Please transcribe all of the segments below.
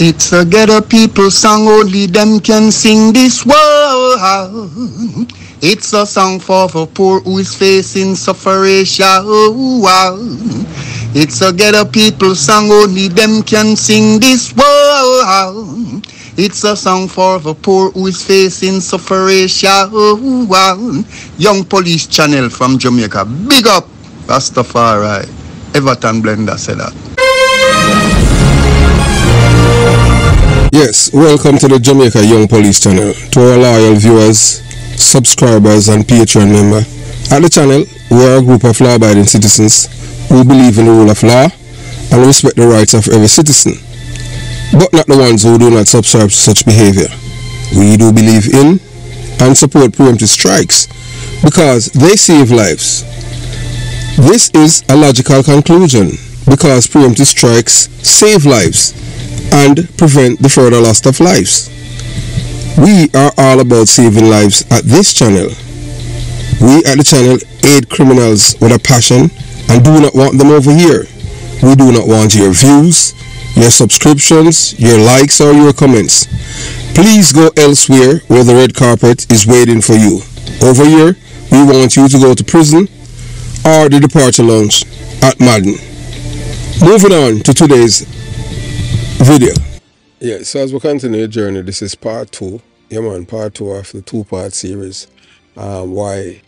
It's a ghetto people song, only them can sing this world. It's a song for the poor who is facing sufferation. It's a ghetto people song, only them can sing this world. It's a song for the poor who is facing sufferation. Young Police Channel from Jamaica. Big up, Rastafari. Everton Blender said that. Yes, welcome to the Jamaica Young Police Channel. To our loyal viewers, subscribers and Patreon members. At the channel, we are a group of law-abiding citizens who believe in the rule of law and respect the rights of every citizen, but not the ones who do not subscribe to such behavior. We do believe in and support preemptive strikes because they save lives. This is a logical conclusion because preemptive strikes save lives and prevent the further loss of lives. We are all about saving lives at this channel. We at the channel aid criminals with a passion and do not want them over here. We do not want your views, your subscriptions, your likes or your comments. Please go elsewhere where the red carpet is waiting for you. Over here, we want you to go to prison or the departure lounge at Madden. Moving on to today's video. Yeah, so as we continue the journey, this is part two. Yeah man, part two of the two-part series. Why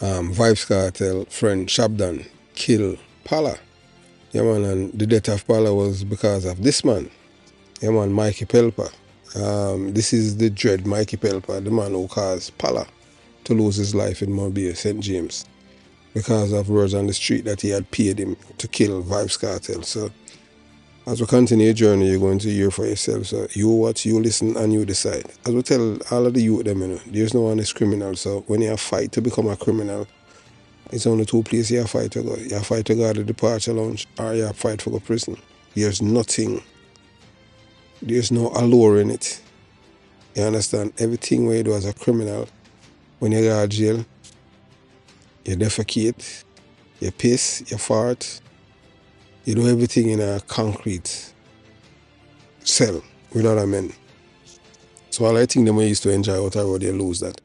Vybz Kartel friend Shabdon killed Pala. Yeah man, and the death of Pala was because of this man. Yeah man, Mikey Pelpa. This is the dread Mikey Pelpa, the man who caused Pala to lose his life in Montego Bay, St. James, because of words on the street that he had paid him to kill Vybz Kartel. So as we continue your journey, you're going to hear for yourself. So you watch, you listen, and you decide. As we tell all of the youth, them, you know, there's no one is criminal. So when you fight to become a criminal, it's only two places you fight to go. You fight to go to the departure lounge, or you fight for go prison. There's nothing. There's no allure in it. You understand? Everything where you do as a criminal, when you go to jail, you defecate, you piss, you fart. You do everything in a concrete cell with other men. So all I think them used to enjoy out of road, they lose that.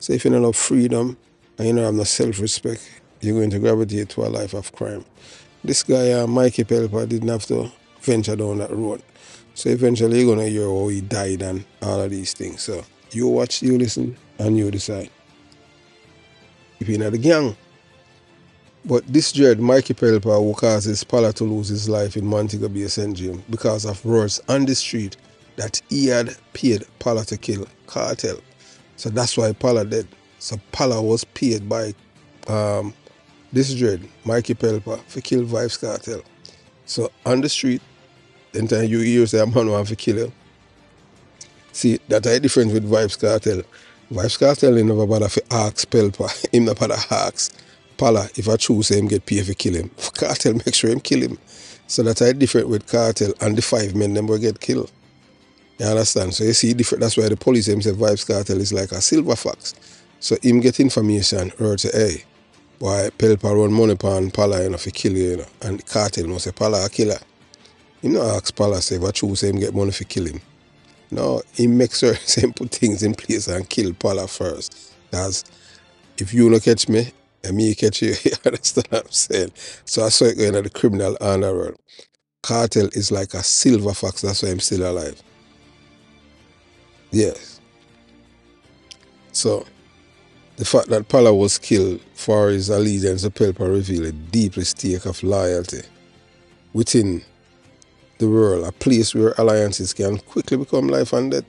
So if you don't have freedom and you don't have no self-respect, you're going to gravitate to a life of crime. This guy, Mikey Pelpa, didn't have to venture down that road. So eventually you're going to hear how he died and all of these things. So you watch, you listen, and you decide. If you're not a gang. But this dread, Mikey Pelpa, who causes Pala to lose his life in Montego Bay, St. James, because of words on the street that he had paid Pala to kill Kartel. So that's why Pala dead. So Pala was paid by this dread, Mikey Pelpa, for kill Vybz Kartel. So on the street, then you hear say, man want to kill him. See, that's the difference with Vybz Kartel. Vybz Kartel never bother for ask Pelpa. Him never bother ask Pala, if I choose him, get pay for kill him. For Kartel, make sure him kill him. So that's how different with Kartel and the five men them will get killed. You understand? So you see different. That's why the police them say Vybz Kartel is like a silver fox. So him get information or say, hey, why Pelpa run money pan Pala, you know, for kill you, you know. And Kartel must say Pala a killer. He not ask Pala say if I choose him get money for kill him. No, he makes sure him put things in place and kill Pala first. That's if you don't catch me. And me catch you, you understand what I'm saying? So I saw it going at the criminal underworld. Kartel is like a silver fox, that's why I'm still alive. Yes. So, the fact that Pala was killed for his allegiance to Pelpa revealed a deep stake of loyalty within the world, a place where alliances can quickly become life and death.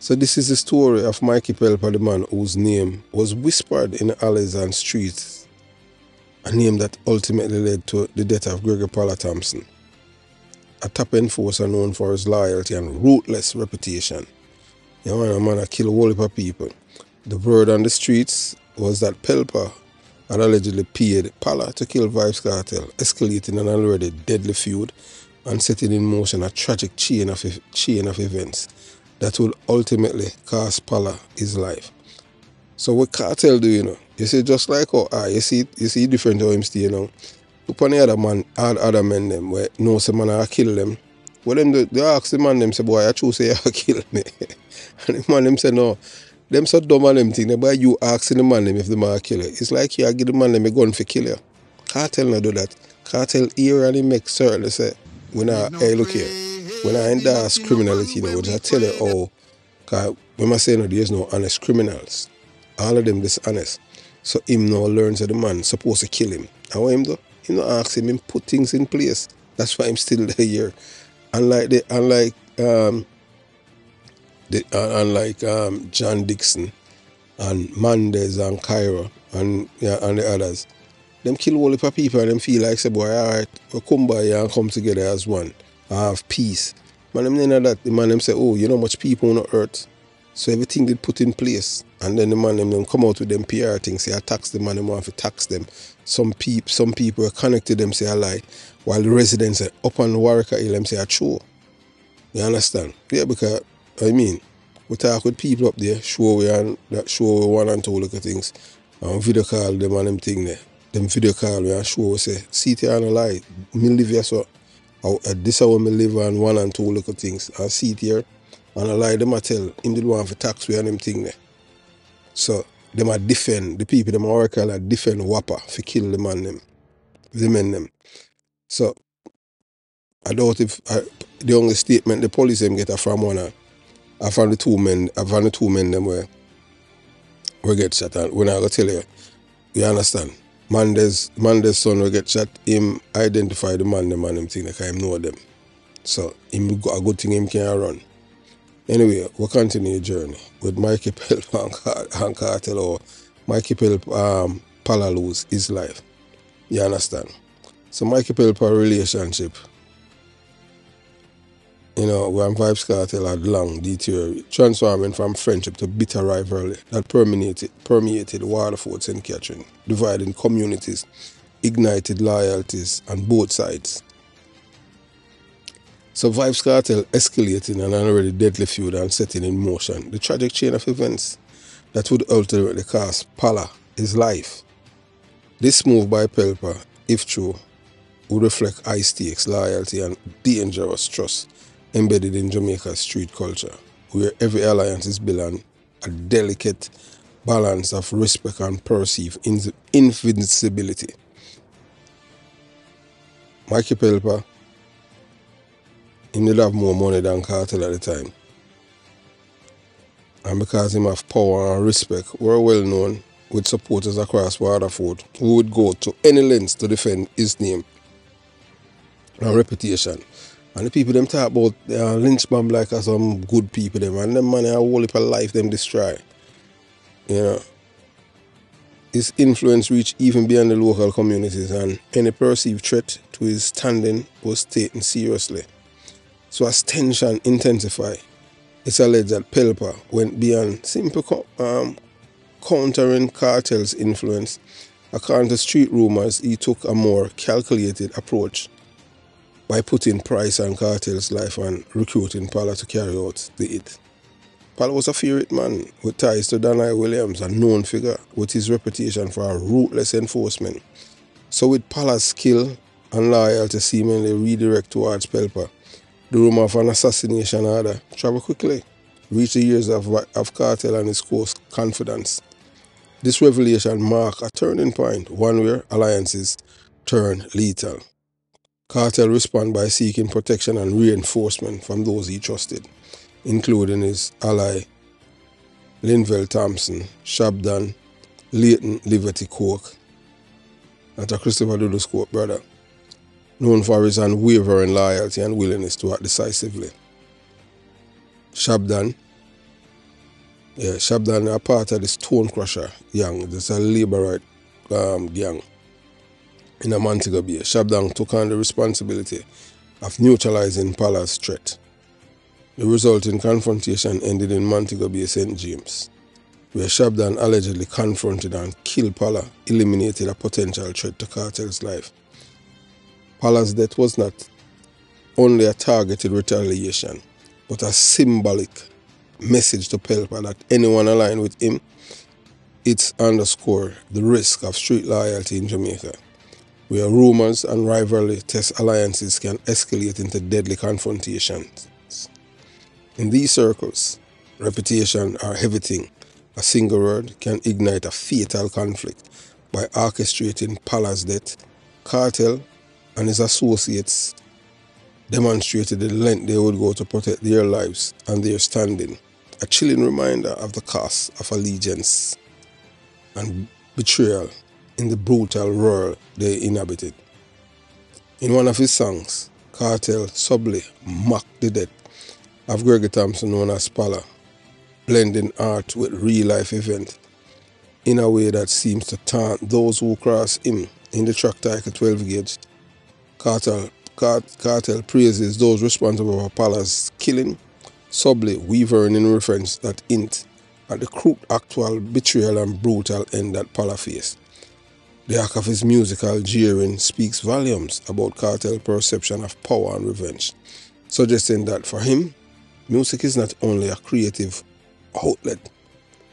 So this is the story of Mikey Pelpa, the man whose name was whispered in the alleys and streets, a name that ultimately led to the death of Gregory Pala Thompson, a top enforcer known for his loyalty and ruthless reputation. You know, a man that killed a whole heap of people. The word on the streets was that Pelpa had allegedly paid Pala to kill Vybz Kartel, escalating an already deadly feud and setting in motion a tragic chain of events that will ultimately cost Pala his life. So what Kartel do, you know? You see, just like how you see different how him stay now. Look on the other man, all other men them where no say man I kill them Well, them they asked the man, them say, boy, I choose you kill me. And the man them say, no. Them so dumb and them thing, but you asking the man them if the man kill you. It's like you give the man them a gun for kill you. Cartel no do that. Cartel here and he make certain they say, when I hey, look here, when I endorse criminality, they would I tell you how, because when I say no, there's no honest criminals. All of them dishonest. So him now learns that the man supposed to kill him. And what him do? Him not ask him, him put things in place. That's why I'm still there here. Unlike John Dixon and Mendez and Cairo and the others, them kill all the people and them feel like say, boy, all right, we come by here and come together as one. Have peace. Man, them none of that. The man them say, oh, you know much people on the earth. So everything they put in place. And then the man them come out with them PR things, say I tax the man them want to tax them. Some people are connected them say I lie. While the residents are up on Warrika Hill them say I true. You understand? Yeah, because I mean, we talk with people up there, show we one and two look at things. And video call them and them thing there. Them video call we and show we say, see it and lie. Me live here so this how me live and one and two look at things. And see it here. And I lie, them I tell him the one for tax way and them thing there. So them I defend the people, them I defend Wapa for kill the man them. The men them. So I doubt if the only statement the police them get from one from the two men them where get shot and when I go tell you, you understand? Mendez's son will get shot, him identify the man them and them thing because him know them. So him a good thing him can run. Anyway, we'll continue the journey with Mikey Pelpa and Cartel, or Mikey Pelpa Pala lose his life. You understand? So Mikey Pelpa relationship, you know, when Vybz Kartel had long deteriorated, transforming from friendship to bitter rivalry that permeated Waterford, St. Catherine, dividing communities, ignited loyalties on both sides. So Vybz Kartel escalating an already deadly feud and setting in motion the tragic chain of events that would ultimately cost Pala his life. This move by Pelpa, if true, would reflect high stakes, loyalty and dangerous trust embedded in Jamaica's street culture, where every alliance is built on a delicate balance of respect and perceived invincibility. Mikey Pelpa, he did have more money than Cartel at the time. And because him have power and respect, were well known with supporters across Waterford who would go to any lengths to defend his name and reputation. And the people them talk about Lynch bomb like some good people them, and them money a whole heap of life them destroy. You know. His influence reached even beyond the local communities, and any perceived threat to his standing was taken seriously. So as tension intensified, it's alleged that Pelpa went beyond simple countering Cartel's influence. According to street rumors, he took a more calculated approach by putting price on Cartel's life and recruiting Pala to carry out the hit. Pala was a feared man with ties to Danai Williams, a known figure with his reputation for a ruthless enforcement. So with Pala's skill and loyalty seemingly redirect towards Pelpa, the rumor of an assassination order traveled quickly, reached the ears of Cartel and his close confidants. This revelation marked a turning point, one where alliances turned lethal. Cartel responded by seeking protection and reinforcement from those he trusted, including his ally Linval Thompson, Shabdon, Leighton Liberty Cork, and a Christopher Dudu's Cork brother, known for his unwavering loyalty and willingness to act decisively. Shabdon are part of the Stone Crusher gang. That's a Labourite gang in the Montego Bay. Shabdon took on the responsibility of neutralizing Pala's threat. The resulting confrontation ended in Montego Bay, St. James, where Shabdon allegedly confronted and killed Pala, eliminated a potential threat to Cartel's life. Pala's death was not only a targeted retaliation, but a symbolic message to Pelpa that anyone aligned with him, it's underscore the risk of street loyalty in Jamaica. where rumors and rivalrous alliances can escalate into deadly confrontations. In these circles, reputation or everything, a single word, can ignite a fatal conflict by orchestrating Pala's death. Cartel and his associates demonstrated the length they would go to protect their lives and their standing, a chilling reminder of the cost of allegiance and betrayal in the brutal world they inhabited. In one of his songs, Kartel subtly mocked the death of Gregory Thompson, known as Pala, blending art with real-life event in a way that seems to taunt those who cross him. In the track title 12 Gauge, Kartel praises those responsible for Pala's killing, subtly weaving in reference that hint at the crude actual betrayal and brutal end that Pala faced. The arc of his musical jeering speaks volumes about Kartel's perception of power and revenge, suggesting that for him, music is not only a creative outlet,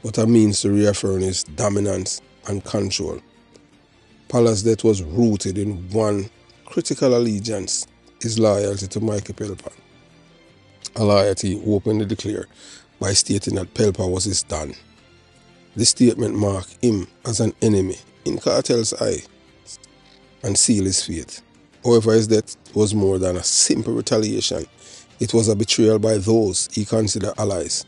but a means to reaffirm his dominance and control. Pala's death was rooted in one critical allegiance, his loyalty to Mikey Pelpa. A loyalty openly declared by stating that Pelpa was his Don. This statement marked him as an enemy in Kartel's eye and sealed his fate. However, his death was more than a simple retaliation. It was a betrayal by those he considered allies.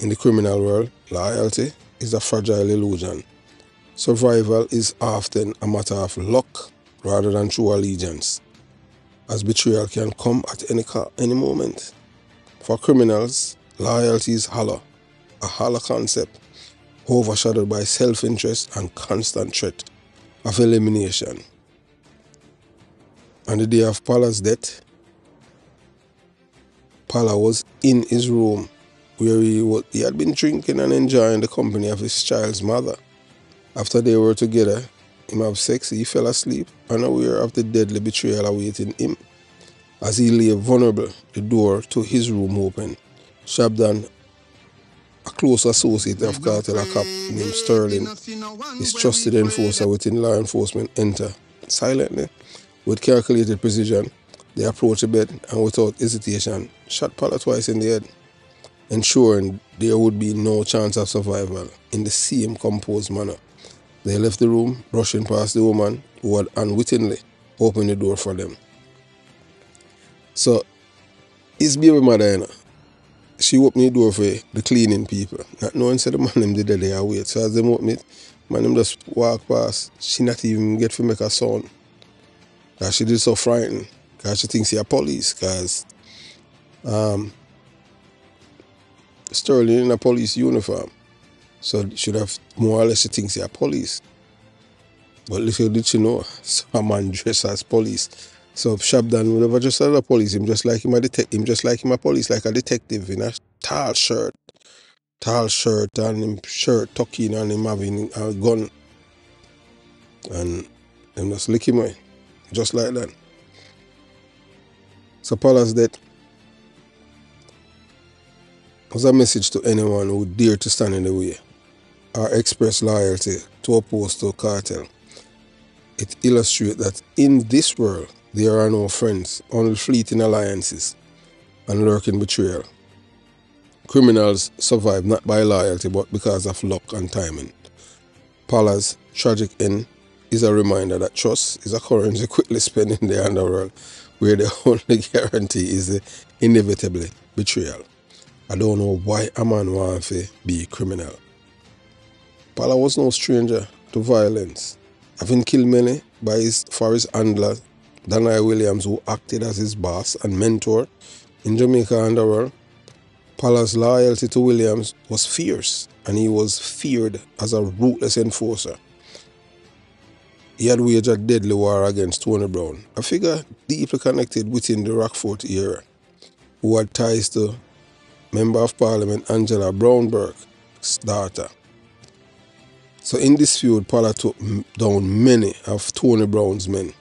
In the criminal world, loyalty is a fragile illusion. Survival is often a matter of luck rather than true allegiance, as betrayal can come at any moment. For criminals, loyalty is hollow, a hollow concept, overshadowed by self-interest and constant threat of elimination. On the day of Pala's death, Pala was in his room where he had been drinking and enjoying the company of his child's mother. After they were together, him have sex, he fell asleep, unaware of the deadly betrayal awaiting him. As he lay vulnerable, the door to his room opened. Shabdon, a close associate of Kartel, a cop named Sterling, his trusted enforcer within law enforcement, entered. Silently, with calculated precision, they approached the bed and without hesitation shot Pala twice in the head, ensuring there would be no chance of survival. In the same composed manner, they left the room, brushing past the woman who had unwittingly opened the door for them. So, his baby mother, you know, she opened the door for the cleaning people, not knowing said the man him did the day away. So as they opened it, man him just walk past. She not even get to make a sound, because she did so frightened, because she thinks he a police, because Sterling in a police uniform. So should have more or less she thinks they are police. But little did she know, some man dressed as police. So Shabdan would never dress as a police, him just like him a detective, him just like him a police, like a detective in a tall shirt and him shirt tucking and him having a gun. And them just lick him away. Just like that. So Pala's death was a message to anyone who dared to stand in the way or express loyalty to oppose to a cartel. It illustrates that in this world there are no friends, only fleeting alliances and lurking betrayal. Criminals survive not by loyalty but because of luck and timing. Pala's tragic end is a reminder that trust is a currency quickly spent in the underworld, where the only guarantee is the inevitable betrayal. I don't know why a man wants to be a criminal. Pala was no stranger to violence, having killed many for his handler, Danai Williams, who acted as his boss and mentor in Jamaica underworld. Pala's loyalty to Williams was fierce, and he was feared as a ruthless enforcer. He had waged a deadly war against Tony Brown, a figure deeply connected within the Rockford era, who had ties to Member of Parliament Angela Brownberg's daughter. So in this feud, Pala took down many of Tony Brown's men,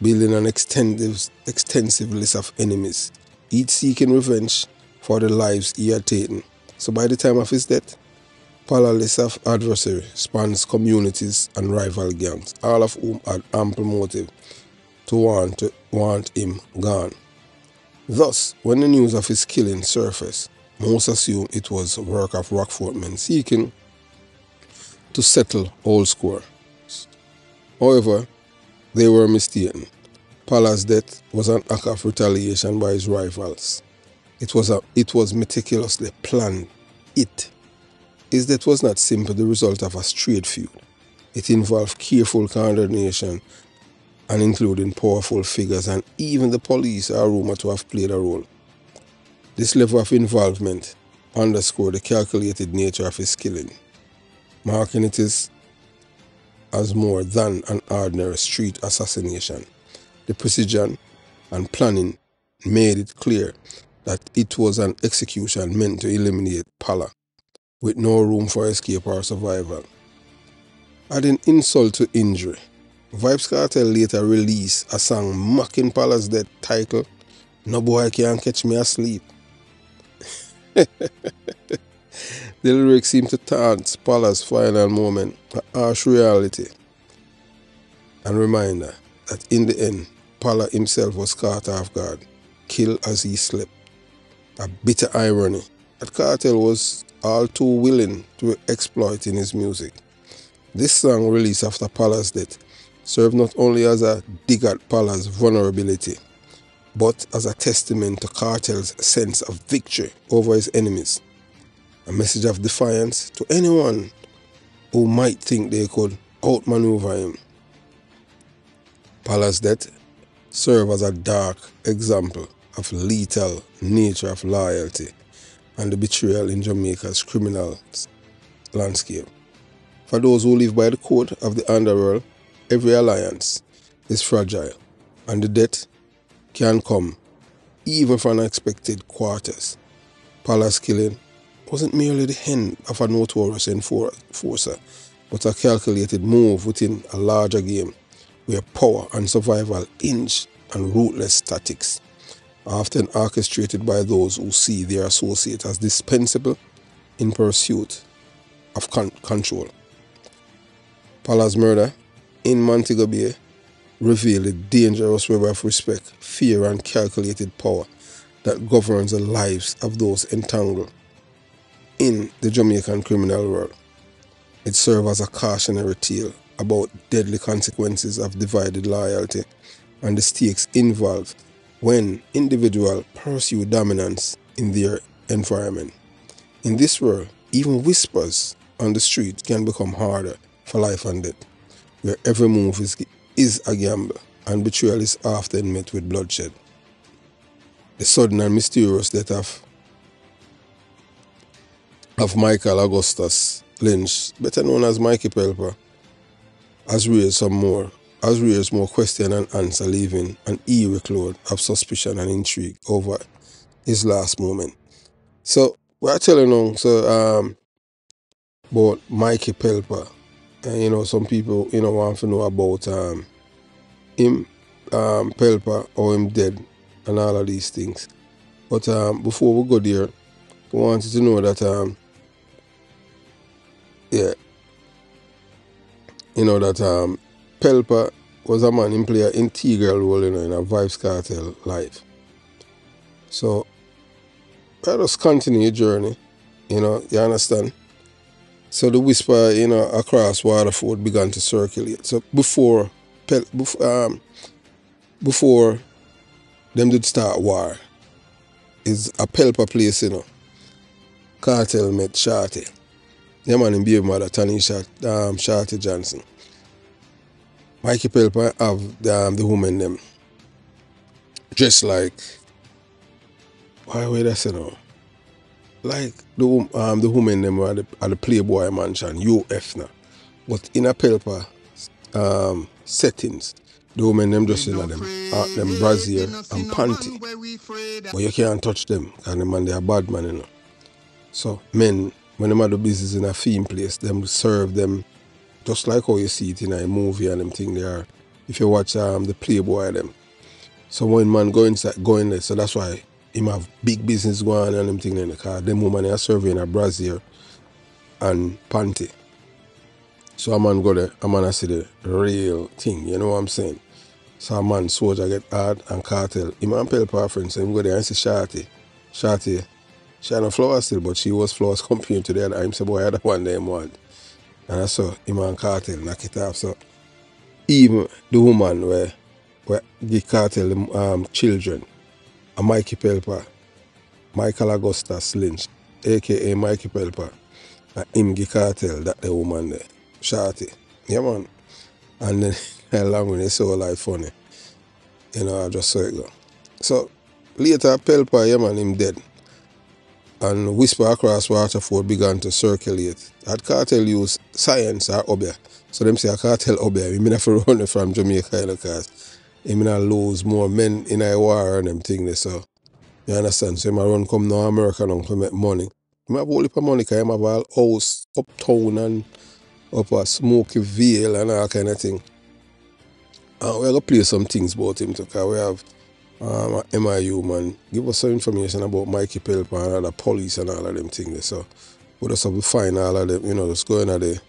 building an extensive list of enemies, each seeking revenge for the lives he had taken. So by the time of his death, Pala's list of adversaries spans communities and rival gangs, all of whom had ample motive to want him gone. Thus, when the news of his killing surfaced, most assumed it was work of Rockford men seeking to settle old scores. However, they were mistaken. Pala's death was an act of retaliation by his rivals. It was meticulously planned. His death was not simply the result of a straight feud. It involved careful coordination and including powerful figures, and even the police are rumored to have played a role. This level of involvement underscored the calculated nature of his killing, marking it as more than an ordinary street assassination. The precision and planning made it clear that it was an execution meant to eliminate Pala, with no room for escape or survival. Adding insult to injury, Vybz Kartel later released a song mocking Pala's death titled "No Boy Can Catch Me Asleep." The lyrics seem to taunt Pala's final moment, a harsh reality and reminder that in the end, Pala himself was caught off guard, killed as he slept. A bitter irony that Kartel was all too willing to exploit in his music. This song, released after Pala's death, served not only as a dig at Pala's vulnerability, but as a testament to Kartel's sense of victory over his enemies. A message of defiance to anyone who might think they could outmaneuver him. Pala's death served as a dark example of lethal nature of loyalty and the betrayal in Jamaica's criminal landscape. For those who live by the code of the underworld, every alliance is fragile, and the death can come even from unexpected quarters. Pala's killing wasn't merely the end of a notorious enforcer, but a calculated move within a larger game where power and survival hinge on ruthless tactics, often orchestrated by those who see their associate as dispensable in pursuit of control. Pala's murder in Montego Bay revealed the dangerous web of respect, fear, and calculated power that governs the lives of those entangled in the Jamaican criminal world. It serves as a cautionary tale about deadly consequences of divided loyalty and the stakes involved when individuals pursue dominance in their environment. In this world, even whispers on the street can become harder for life and death, where every move is a gamble and betrayal is often met with bloodshed. The sudden and mysterious death of Michael Augustus Lynch, better known as Mikey Pelpa, has raised more question and answer, leaving an eerie cloud of suspicion and intrigue over his last moment. So we're telling you about Mikey Pelpa, and some people want to know about him, Pelpa, or him dead, and all of these things. But before we go there, we want you to know that Pelpa was a man who played an integral role in a Vybz Kartel life. So let us continue your journey, you understand? So the whisper, across Waterford began to circulate. So before them did start war, is a Pelpa place, Kartel met Shorty. The man in baby mother, Tanisha Shorty Johnson. Mikey Pelpa have the woman them dressed like, why would I say no? Like the woman them at the Playboy Mansion, UF now. But in a Pelpa settings, the women them just in them brassiere and panty. But you can't touch them, and the man they are bad man, So men, when they do business in a theme place, them serve them just like how you see it in a movie and them thing they are. If you watch the Playboy them. So when man go in there, so that's why him have big business going on and them thing there, because them women they are serving a brassiere and panty. So a man go there, a man see the real thing, you know what I'm saying? So a man soldier get hard and Kartel. Him and Pelpa friends, so him go there and see Shorty. Shorty, she had no flowers still, but she was flowers compared to the other. Him say, boy, I had one them want. And I saw him and Kartel knock it off. So even the woman where give Kartel the children, and Mikey Pelpa, Michael Augustus Lynch, a.k.a. Mikey Pelpa, and him give Kartel that the woman there, Shorty. Yeah, man. And then along with it, it's all like funny. You know, I just saw it go. So later, Pelpa, yeah, man, him dead. And whisper across Waterford began to circulate. At Kartel use science or obia. So them say a Kartel obia. We mean if you run from Jamaica, because they mean I lose more men in a war and them things. So you understand? So they run come to America now to make money. They have all the money because they have all house uptown and up a Smoky Veil and all kind of thing. And we're going to play some things about him too, because we have MIU, man, give us some information about Mikey Pelpa and all the police and all of them things. So we'll just have to find all of them, you know, just go in the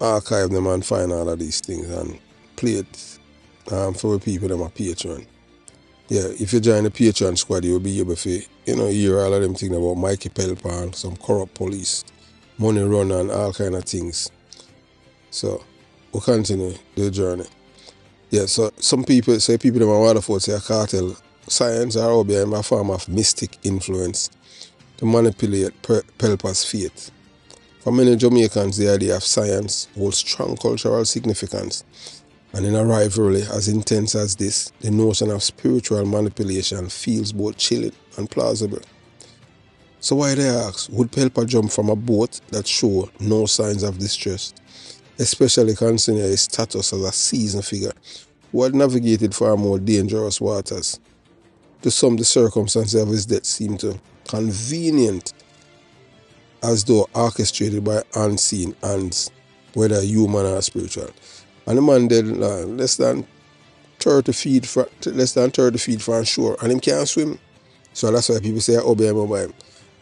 archive them and find all of these things and play it for the people them on Patreon. Yeah, if you join the Patreon squad, you'll be able to, you know, hear all of them things about Mikey Pelpa and some corrupt police, money runner and all kind of things. So we'll continue the journey. Yeah, so some people say people in Waterford say a Kartel science are all behind a form of mystic influence to manipulate Pelpa's fate. For many Jamaicans, the idea of science holds strong cultural significance. And in a rivalry as intense as this, the notion of spiritual manipulation feels both chilling and plausible. So why, they ask, would Pelpa jump from a boat that showed no signs of distress? Especially considering his status as a seasoned figure who had navigated far more dangerous waters. To some, the circumstances of his death seemed to convenient, as though orchestrated by unseen hands, whether human or spiritual. And the man dead less than 30 feet from shore, and him can't swim. So that's why people say, I obey him by him.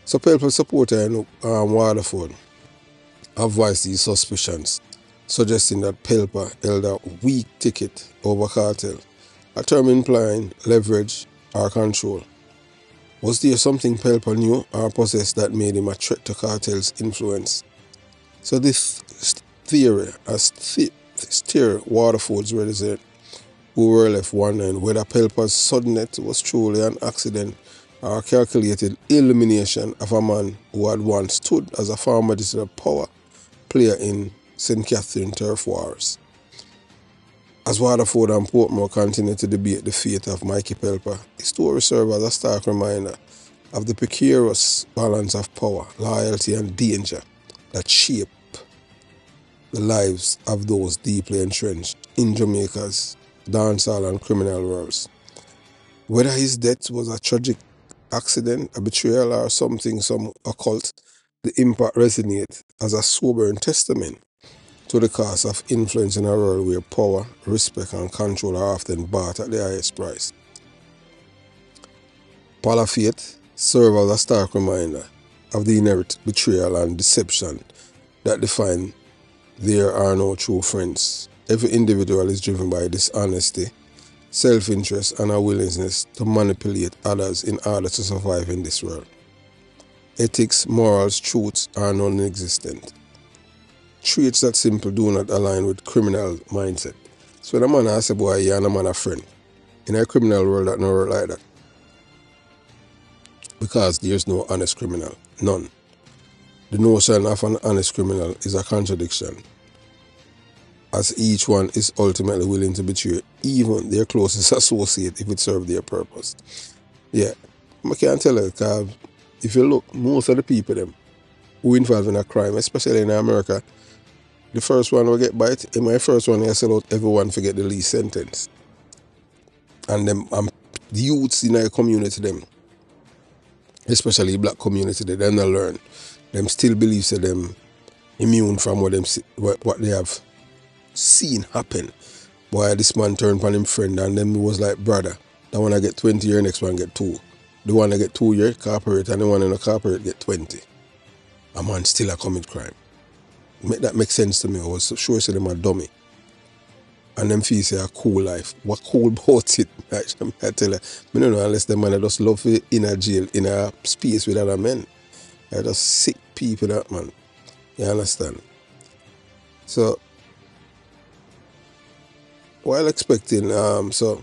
So people supporting Waterford have voiced these suspicions, suggesting that Pelpa held a weak ticket over Kartel, a term implying leverage or control. Was there something Pelpa knew or possessed that made him a threat to Kartel's influence? So this theory has stirred Waterford's reticent, who were left wondering whether Pelpa's suddenness was truly an accident or a calculated elimination of a man who had once stood as a former dissident power player in St. Catherine turf wars. As Waterford and Portmore continue to debate the fate of Mikey Pelpa, his story serves as a stark reminder of the precarious balance of power, loyalty and danger that shape the lives of those deeply entrenched in Jamaica's dancehall and criminal worlds. Whether his death was a tragic accident, a betrayal or something, some occult, the impact resonates as a sobering testament to the cost of influence in a world where power, respect and control are often bought at the highest price. Pala faith serves as a stark reminder of the inherent betrayal and deception that define there are no true friends. Every individual is driven by dishonesty, self-interest and a willingness to manipulate others in order to survive in this world. Ethics, morals, truths are non-existent. Traits that simply do not align with criminal mindset. So when a man asks a boy, yeah, and a man a friend, in a criminal world that no work like that. Because there's no honest criminal, none. The notion of an honest criminal is a contradiction, as each one is ultimately willing to betray even their closest associate if it serves their purpose. Yeah, I can't tell you, because if you look, most of the people them who involved in a crime, especially in America, the first one will get bite. In my first one, I sell out everyone forget the least sentence. And them the youths in our community, them, especially the black community, they don't learn. Them still believe that them immune from what they have seen happen. Boy, this man turned upon him friend and then he was like, brother, that one I get 20 years, next one get 2. The one I get 2 years, corporate, and the one in the corporate get 20. a man still a commit crime. Make that make sense to me. I was sure so them a dummy. And them feel say a cool life. What cool about it? I tell you, I don't know unless them man I just love it in a jail, in a space with other men. I just sick people that man. You understand? So while expecting, so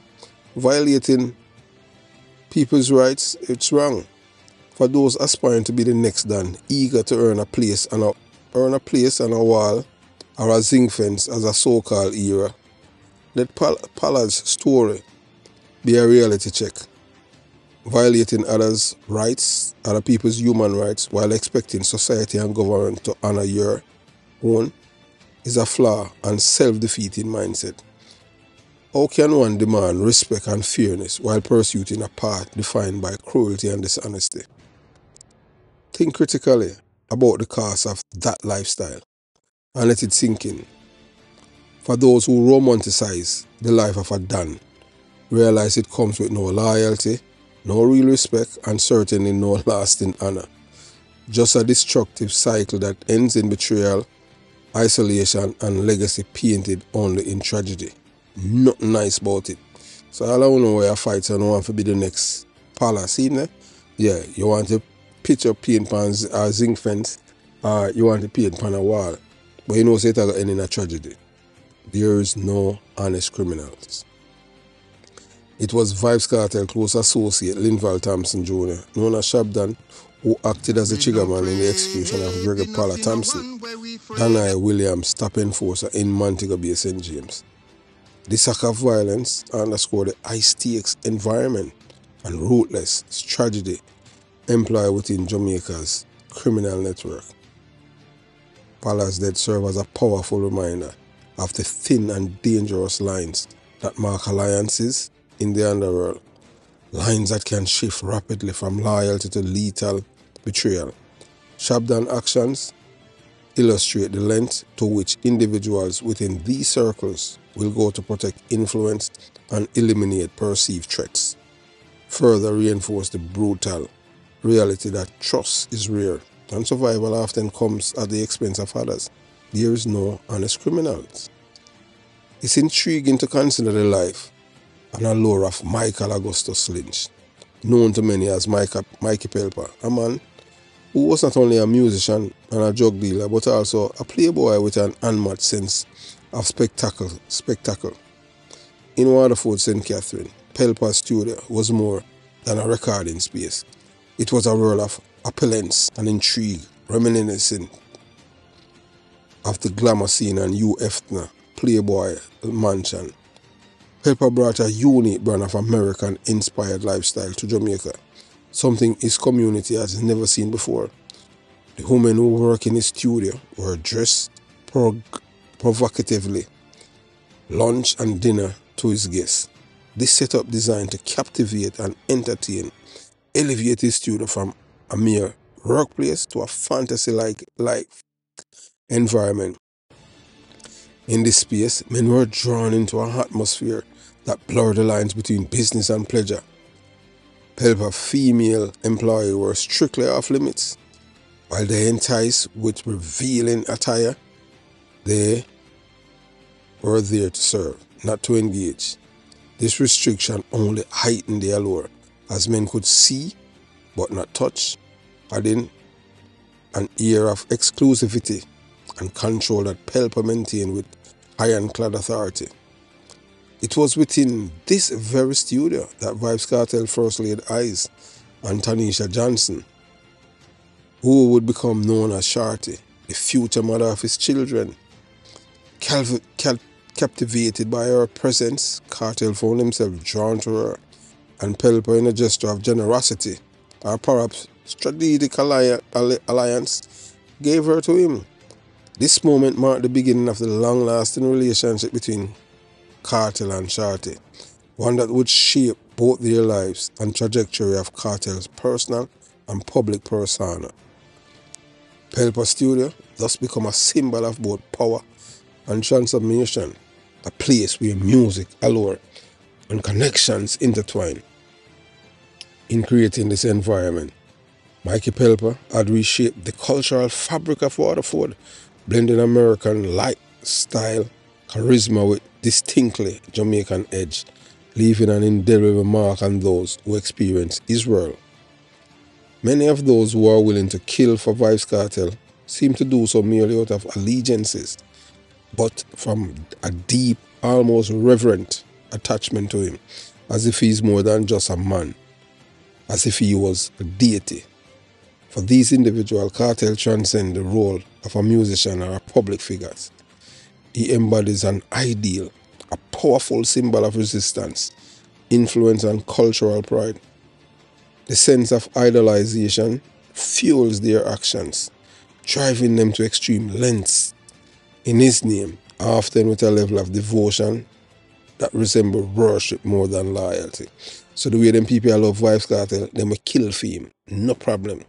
violating people's rights, it's wrong. For those aspiring to be the next Dan, eager to earn a place and a wall or a zinc fence as a so-called era, let Pala's story be a reality check. Violating others' rights, other people's human rights, while expecting society and government to honor your own, is a flaw and self-defeating mindset. How can one demand respect and fairness while pursuing a path defined by cruelty and dishonesty? Think critically about the cost of that lifestyle and let it sink in. For those who romanticize the life of a Dan, realize it comes with no loyalty, no real respect, and certainly no lasting honor. Just a destructive cycle that ends in betrayal, isolation, and legacy painted only in tragedy. Nothing nice about it. So I don't know where I fight, so I don't want to be the next Palace. See there? Yeah, you want to pitch up paint pan a zinc fence, you want to paint pan a wall. But you know say it will end in a tragedy. There is no honest criminals. It was Vybz Kartel close associate Linval Thompson Jr., known as Shabdon, who acted as the triggerman in the execution of Gregory Pala Thompson, Danai Williams top enforcer in Montego Bay, St. James. This act of violence underscored the high-stakes environment and ruthless tragedy employed within Jamaica's criminal network. Pala's death serves as a powerful reminder of the thin and dangerous lines that mark alliances in the underworld, lines that can shift rapidly from loyalty to lethal betrayal. Shabdon actions illustrate the length to which individuals within these circles will go to protect influence and eliminate perceived threats, further reinforce the brutal reality that trust is rare and survival often comes at the expense of others. There is no honest criminals. It's intriguing to consider the life and allure of Michael Augustus Lynch, known to many as Mikey Pelpa, a man who was not only a musician and a drug dealer, but also a playboy with an unmatched sense of spectacle. In Waterford, St. Catherine, Pelpa's studio was more than a recording space. It was a world of appellants and intrigue, reminiscent of the glamour scene and Hugh Hefner Playboy mansion. Pelpa brought a unique brand of American-inspired lifestyle to Jamaica, something his community has never seen before. The women who work in his studio were dressed provocatively, lunch and dinner to his guests. This setup designed to captivate and entertain, elevate his studio from a mere workplace to a fantasy-like life environment. In this space, men were drawn into an atmosphere that blurred the lines between business and pleasure. Pelpa female employees were strictly off limits. While they enticed with revealing attire, they were there to serve, not to engage. This restriction only heightened the allure, as men could see but not touch, adding an air of exclusivity and control that Pelpa maintained with ironclad authority. It was within this very studio that Vybz Kartel first laid eyes on Tanisha Johnson, who would become known as Shorty, the future mother of his children. Captivated by her presence, Kartel found himself drawn to her, and Pelpa, in a gesture of generosity, or perhaps strategic alliance, gave her to him. This moment marked the beginning of the long-lasting relationship between Kartel and Shorty, one that would shape both their lives and trajectory of Kartel's personal and public persona. Pelpa studio thus become a symbol of both power and transformation, a place where music, allure, and connections intertwine. In creating this environment, Mikey Pelpa had reshaped the cultural fabric of Waterford, blending American lifestyle charisma with distinctly Jamaican edge, leaving an indelible mark on those who experience his world. Many of those who are willing to kill for Vybz Kartel seem to do so merely out of allegiances, but from a deep, almost reverent attachment to him, as if he is more than just a man, as if he was a deity. For these individual, Kartel transcends the role of a musician or a public figure. He embodies an ideal, a powerful symbol of resistance, influence and cultural pride. The sense of idolization fuels their actions, driving them to extreme lengths in his name, often with a level of devotion that resembles worship more than loyalty. So the way them people love Vybz Kartel, they will kill for him, no problem.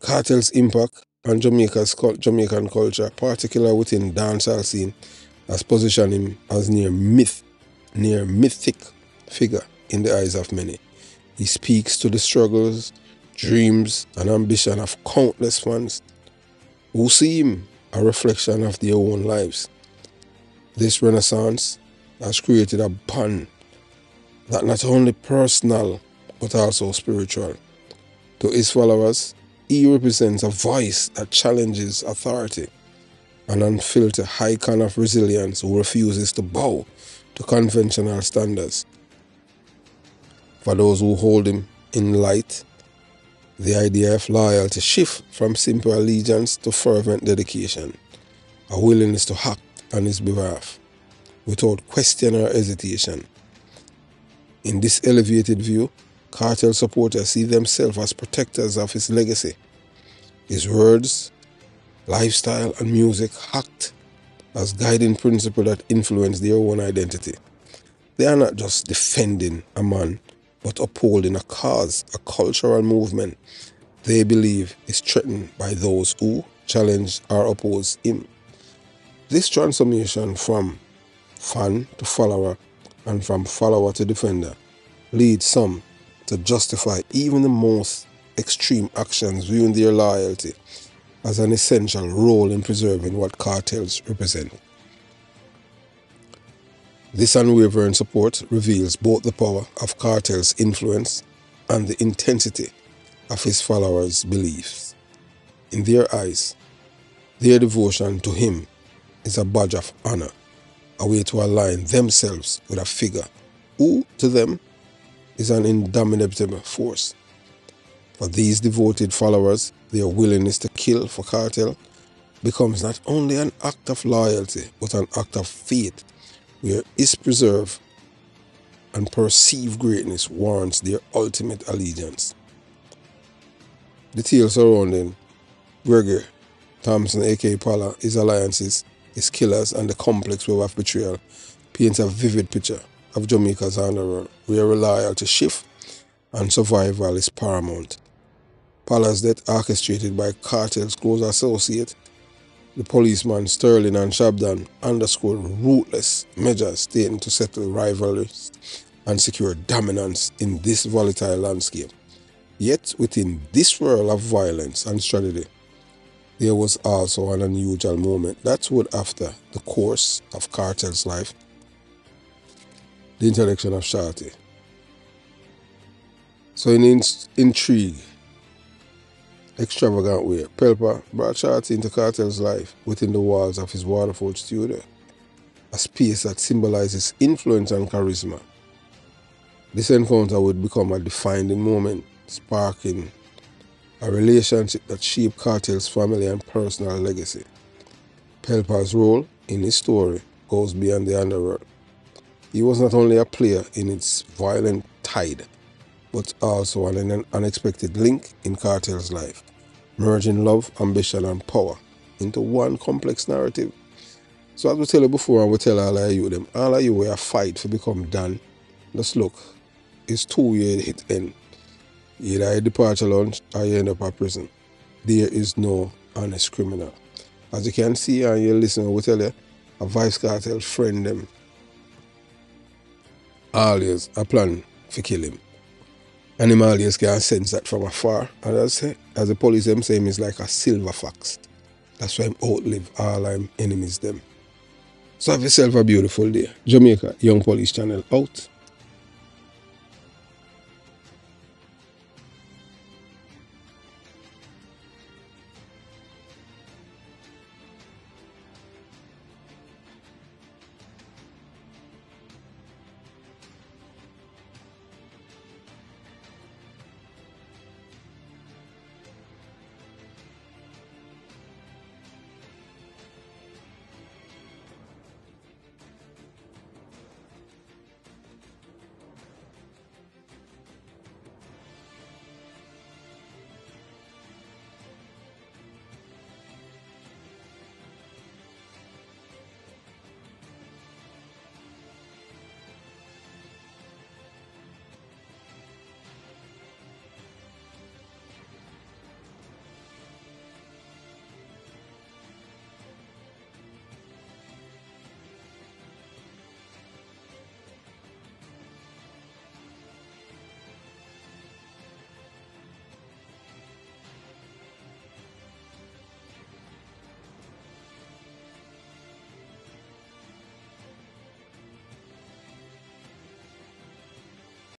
Kartel's impact on Jamaican culture, particularly within dancehall scene, has positioned him as near mythic figure in the eyes of many. He speaks to the struggles, dreams, and ambition of countless fans who see him a reflection of their own lives. This renaissance has created a bond that not only personal but also spiritual. To his followers, he represents a voice that challenges authority, an unfiltered icon of resilience who refuses to bow to conventional standards. For those who hold him in light, the idea of loyalty shifts from simple allegiance to fervent dedication, a willingness to act on his behalf without question or hesitation. In this elevated view, Kartel supporters see themselves as protectors of his legacy. His words, lifestyle, and music act as guiding principles that influence their own identity. They are not just defending a man, but upholding a cause, a cultural movement they believe is threatened by those who challenge or oppose him. This transformation from fan to follower and from follower to defender leads some to justify even the most extreme actions, viewing their loyalty as an essential role in preserving what cartels represent. This unwavering support reveals both the power of cartels' influence and the intensity of his followers' beliefs. In their eyes, their devotion to him is a badge of honor, a way to align themselves with a figure who, to them, is an indomitable force. For these devoted followers, their willingness to kill for Kartel becomes not only an act of loyalty, but an act of faith, where his preserved and perceived greatness warrants their ultimate allegiance. The tale surrounding Gregory Thompson, aka Pala, his alliances, his killers, and the complex web of betrayal paints a vivid picture of Jamaica's underworld, where loyalty shifts and survival is paramount. Pala's death, orchestrated by Kartel's close associate, the policeman Sterling and Shabdon, underscored ruthless measures taken to settle rivalries and secure dominance in this volatile landscape. Yet, within this whirl of violence and tragedy, there was also an unusual moment that would alter the course of Kartel's life: the introduction of Shorty. So in intrigue, extravagant way, Pelpa brought Shorty into Kartel's life within the walls of his Waterford studio, a space that symbolizes influence and charisma. This encounter would become a defining moment, sparking a relationship that shaped Kartel's family and personal legacy. Pelpa's role in his story goes beyond the underworld. He was not only a player in its violent tide, but also an unexpected link in Kartel's life, merging love, ambition, and power into one complex narrative. So as we tell you before, and we tell all of you them, all of you were a fight to become Dan. Just look, it's 2 years hit end. Either you depart a lunch or you end up at prison. There is no honest criminal. As you can see and you listen, we tell you, a Vybz Kartel friend them always a plan to kill him. And him always can sense that from afar. And I say, as the police them say, it's like a silver fox. That's why I outlive all my enemies them. So have yourself a beautiful day. Jamaica Young Police Channel out.